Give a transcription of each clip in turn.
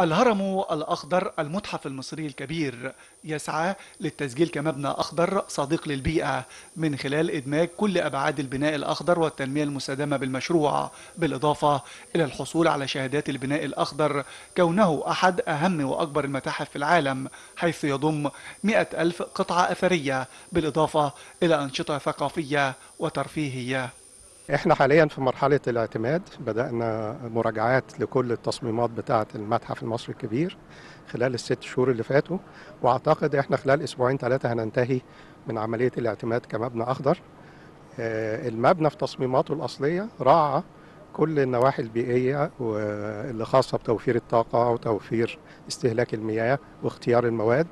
الهرم الأخضر المتحف المصري الكبير يسعى للتسجيل كمبنى أخضر صديق للبيئة من خلال إدماج كل أبعاد البناء الأخضر والتنمية المستدامة بالمشروع، بالإضافة إلى الحصول على شهادات البناء الأخضر كونه أحد أهم وأكبر المتاحف في العالم، حيث يضم 100,000 قطعة أثرية بالإضافة إلى أنشطة ثقافية وترفيهية. احنا حاليا في مرحلة الاعتماد، بدأنا مراجعات لكل التصميمات بتاعة المتحف المصري الكبير خلال ال6 شهور اللي فاتوا، واعتقد احنا خلال أسبوعين 3 هننتهي من عملية الاعتماد كمبنى أخضر. المبنى في تصميماته الأصلية راعى كل النواحي البيئية اللي خاصة بتوفير الطاقة وتوفير استهلاك المياه واختيار المواد.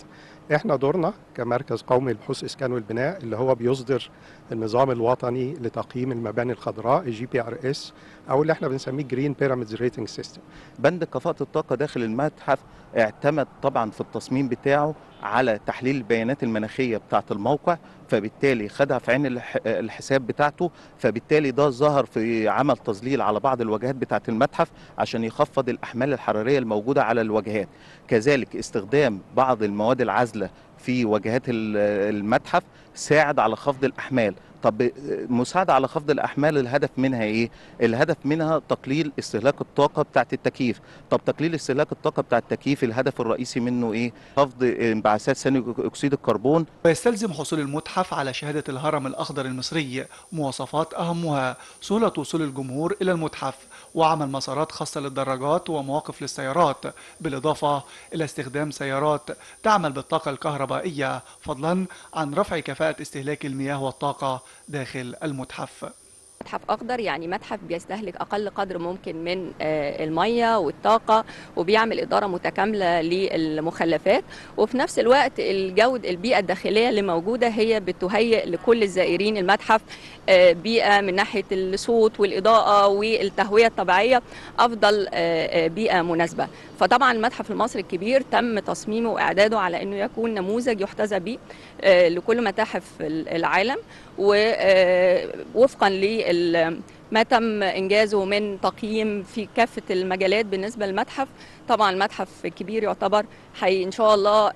احنا دورنا كمركز قومي للبحوث الاسكان والبناء اللي هو بيصدر النظام الوطني لتقييم المباني الخضراء، اي جي بي ار اس، او اللي احنا بنسميه جرين بيراميدز ريتنج سيستم. بند كفاءة الطاقة داخل المتحف اعتمد طبعا في التصميم بتاعه على تحليل البيانات المناخية بتاعة الموقع، فبالتالي خدها في عين الحساب بتاعته، فبالتالي ده ظهر في عمل تظليل على بعض الواجهات بتاعة المتحف عشان يخفض الأحمال الحرارية الموجودة على الواجهات. كذلك استخدام بعض المواد العازلة في واجهات المتحف ساعد على خفض الأحمال. طب مساعدة على خفض الأحمال الهدف منها إيه؟ الهدف منها تقليل استهلاك الطاقة بتاعة التكييف. طب تقليل استهلاك الطاقة بتاعة التكييف الهدف الرئيسي منه إيه؟ خفض انبعاثات ثاني أكسيد الكربون. ويستلزم حصول المتحف على شهادة الهرم الأخضر المصري، مواصفات أهمها سهولة وصول الجمهور إلى المتحف، وعمل مسارات خاصة للدراجات ومواقف للسيارات، بالإضافة إلى استخدام سيارات تعمل بالطاقة الكهربائية، فضلا عن رفع كفاءة استهلاك المياه والطاقة داخل المتحف. متحف أخضر يعني متحف بيستهلك أقل قدر ممكن من المية والطاقة، وبيعمل إدارة متكاملة للمخلفات، وفي نفس الوقت الجودة البيئة الداخلية اللي موجودة هي بتهيئ لكل الزائرين المتحف بيئة من ناحية الصوت والإضاءة والتهوية الطبيعية أفضل بيئة مناسبة. فطبعا المتحف المصري الكبير تم تصميمه وإعداده على أنه يكون نموذج يحتذى به لكل متاحف العالم، ووفقا ما تم إنجازه من تقييم في كافة المجالات بالنسبة للمتحف. طبعا المتحف الكبير يعتبر إن شاء الله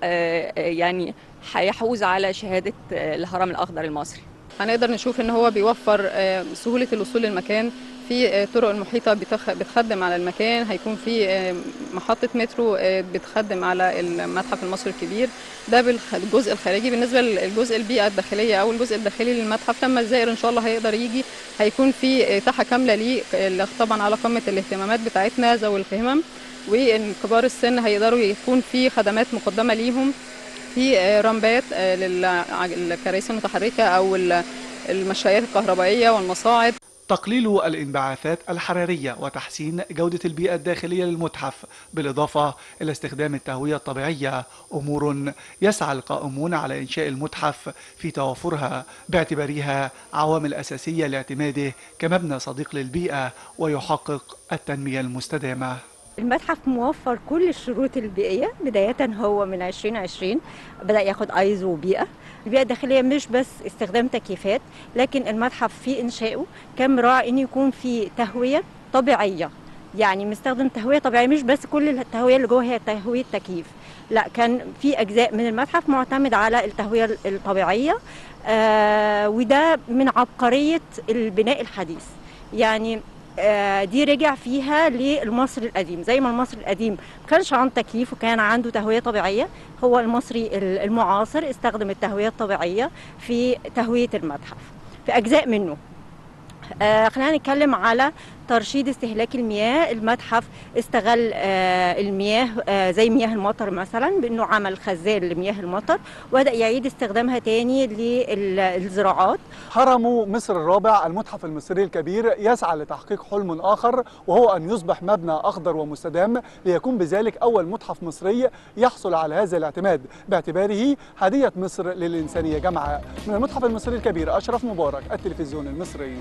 يعني هيحوز على شهادة الهرم الأخضر المصري. هنقدر نشوف إن هو بيوفر سهولة الوصول للمكان، في طرق المحيطة بتخدم على المكان، هيكون في محطة مترو بتخدم على المتحف المصري الكبير. ده بالجزء الخارجي. بالنسبة للجزء البيئة الداخلية أو الجزء الداخلي للمتحف، لما الزائر إن شاء الله هيقدر يجي هيكون في إتاحة كاملة ليه، طبعا على قمة الاهتمامات بتاعتنا ذوي الهمم وكبار السن، هيقدروا يكون في خدمات مقدمة ليهم، في رمبات للكراسي المتحركة أو المشايات الكهربائية والمصاعد. تقليل الانبعاثات الحرارية وتحسين جودة البيئة الداخلية للمتحف، بالإضافة إلى استخدام التهوية الطبيعية، أمور يسعى القائمون على إنشاء المتحف في توافرها باعتبارها عوامل أساسية لاعتماده كمبنى صديق للبيئة ويحقق التنمية المستدامة. المتحف موفر كل الشروط البيئية، بداية هو من 2020 بدأ ياخد ايزو بيئة. البيئة الداخلية مش بس استخدام تكييفات، لكن المتحف في إنشائه كان راعي إن يكون في تهوية طبيعية، يعني مستخدم تهوية طبيعية، مش بس كل التهوية اللي جوه هي تهوية تكييف، لا كان في أجزاء من المتحف معتمد على التهوية الطبيعية، وده من عبقرية البناء الحديث. يعني دي رجع فيها للمصري القديم، زي ما المصري القديم ما كانش عنده تكييف وكان عنده تهوية طبيعية، هو المصري المعاصر استخدم التهوية الطبيعية في تهوية المتحف في أجزاء منه. خلينا نتكلم على ترشيد استهلاك المياه. المتحف استغل المياه زي مياه المطر مثلا، بأنه عمل خزان لمياه المطر وبدأ يعيد استخدامها تاني للزراعات. هرم مصر الرابع المتحف المصري الكبير يسعى لتحقيق حلم آخر، وهو أن يصبح مبنى أخضر ومستدام، ليكون بذلك أول متحف مصري يحصل على هذا الاعتماد باعتباره هدية مصر للإنسانية جمعاء. من المتحف المصري الكبير، أشرف مبارك، التلفزيون المصري.